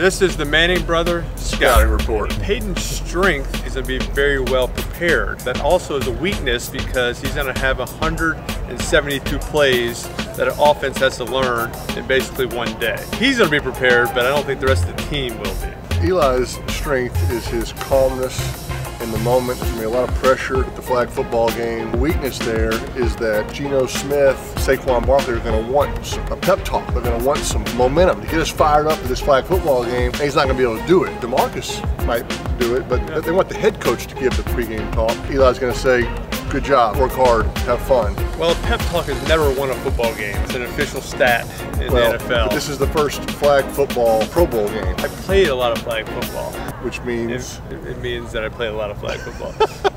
This is the Manning Brother Scouting Report. Peyton's strength is going to be very well prepared. That also is a weakness because he's going to have 172 plays that an offense has to learn in basically one day. He's going to be prepared, but I don't think the rest of the team will be. Eli's strength is his calmness in the moment. There's going to be a lot of pressure at the flag football game. The weakness there is that Geno Smith, Saquon Barkley are going to want a pep talk. They're going to want some momentum to get us fired up for this flag football game. And he's not going to be able to do it. DeMarcus might do it, but they want the head coach to give the pregame talk. Eli's going to say, good job, work hard, have fun. Well, a pep talk is never won a football game. It's an official stat in the NFL. This is the first flag football Pro Bowl game. I played a lot of flag football. Which means? It means that I played a lot of flag football.